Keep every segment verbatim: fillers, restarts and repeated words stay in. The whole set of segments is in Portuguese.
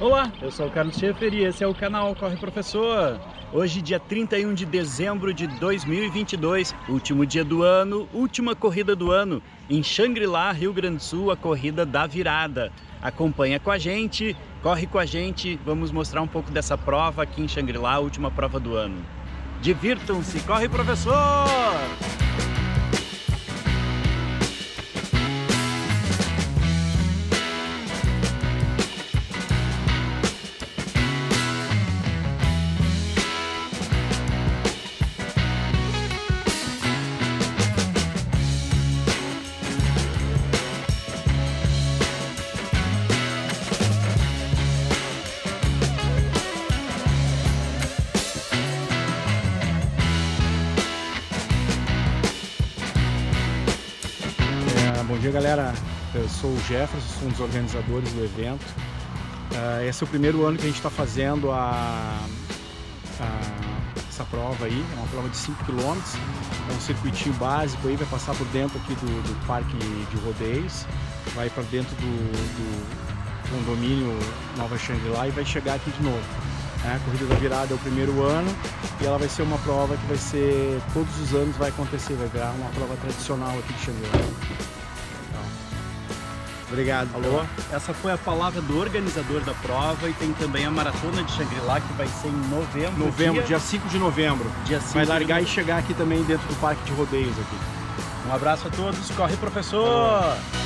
Olá, eu sou o Carlos Schaeffer e esse é o canal Corre Professor. Hoje, dia trinta e um de dezembro de dois mil e vinte e dois, último dia do ano, última corrida do ano, em Xangri-lá, Rio Grande do Sul, a Corrida da Virada. Acompanha com a gente, corre com a gente, vamos mostrar um pouco dessa prova aqui em Xangri-lá, a última prova do ano. Divirtam-se, Corre Professor! Bom dia, galera, eu sou o Jefferson, sou um dos organizadores do evento. Uh, esse é o primeiro ano que a gente está fazendo a, a, essa prova aí, é uma prova de cinco quilômetros, é um circuitinho básico aí, vai passar por dentro aqui do, do Parque de Rodeios, vai para dentro do, do condomínio Nova Xangri-lá e vai chegar aqui de novo. É, a Corrida da Virada é o primeiro ano e ela vai ser uma prova que vai ser, todos os anos vai acontecer, vai virar uma prova tradicional aqui de Xangri-lá. Obrigado. Alô. Essa foi a palavra do organizador da prova e tem também a Maratona de Xangri-lá, que vai ser em novembro. Novembro, dia, dia cinco de novembro. Dia cinco vai largar e chegar aqui também dentro do Parque de Rodeios aqui. Um abraço a todos. Corre, professor! Alô.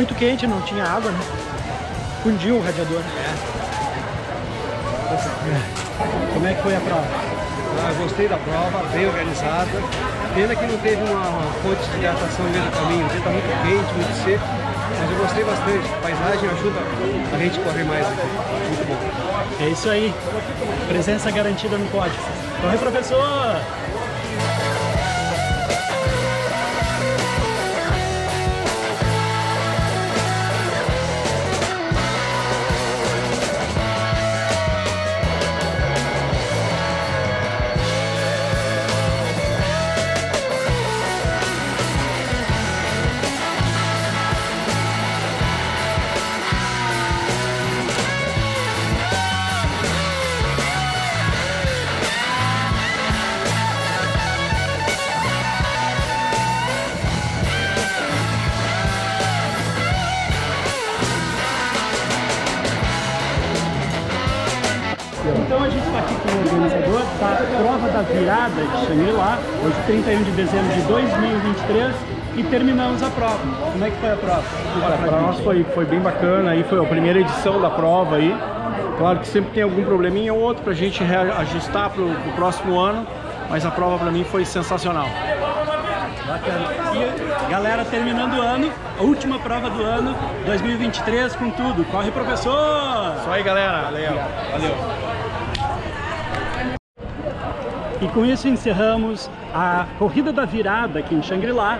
muito quente, não tinha água, né? Fundiu o radiador. É. Como é que foi a prova? Ah, gostei da prova, bem organizada. Pena que não teve uma, uma fonte de hidratação no meio do caminho, porque tá muito quente, muito seco. Mas eu gostei bastante, a paisagem ajuda a gente a correr mais aqui. Muito bom. É isso aí, presença garantida no pódio. Corre, professor! Então a gente está aqui com o organizador da Corrida da Virada de Xangri-lá, hoje trinta e um de dezembro de dois mil e vinte e três, e terminamos a prova. Como é que foi a prova? Olha, para nós foi, foi bem bacana, aí foi a primeira edição da prova. Aí. Claro que sempre tem algum probleminha ou outro para a gente reajustar para o próximo ano, mas a prova para mim foi sensacional. Bacana. E galera, terminando o ano, a última prova do ano, dois mil e vinte e três com tudo. Corre, professor! Isso aí, galera. Valeu. Valeu. E com isso encerramos a Corrida da Virada aqui em Xangri-lá.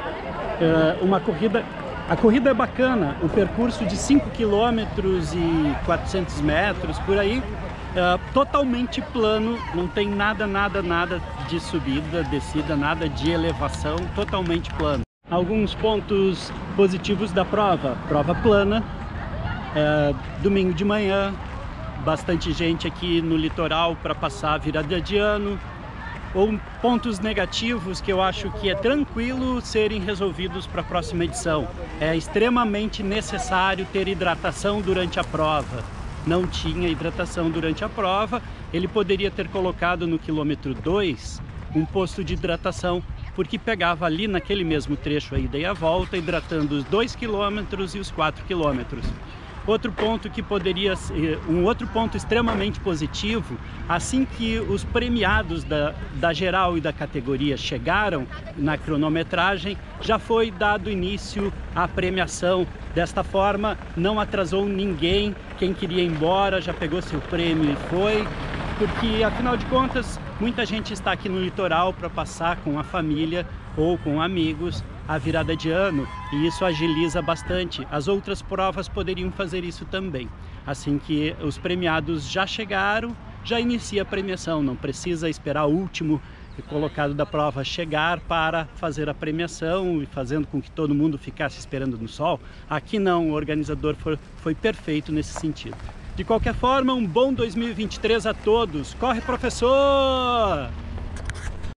É uma corrida... A corrida é bacana, o percurso de cinco quilômetros e quatrocentos metros, por aí, é totalmente plano, não tem nada, nada, nada de subida, descida, nada de elevação, totalmente plano. Alguns pontos positivos da prova: prova plana, é, domingo de manhã, bastante gente aqui no litoral para passar a virada de ano. Ou pontos negativos que eu acho que é tranquilo serem resolvidos para a próxima edição. É extremamente necessário ter hidratação durante a prova. Não tinha hidratação durante a prova, ele poderia ter colocado no quilômetro dois um posto de hidratação, porque pegava ali naquele mesmo trecho aí, daí a volta, hidratando os dois quilômetros e os quatro quilômetros. Outro ponto que poderia ser, um outro ponto extremamente positivo, assim que os premiados da, da geral e da categoria chegaram na cronometragem, já foi dado início à premiação. Desta forma, não atrasou ninguém, quem queria ir embora já pegou seu prêmio e foi, porque afinal de contas, muita gente está aqui no litoral para passar com a família ou com amigos a virada de ano, e isso agiliza bastante. As outras provas poderiam fazer isso também. Assim que os premiados já chegaram, já inicia a premiação, não precisa esperar o último colocado da prova chegar para fazer a premiação e fazendo com que todo mundo ficasse esperando no sol. Aqui não, o organizador foi, foi perfeito nesse sentido. De qualquer forma, um bom dois mil e vinte e três a todos. Corre, professor!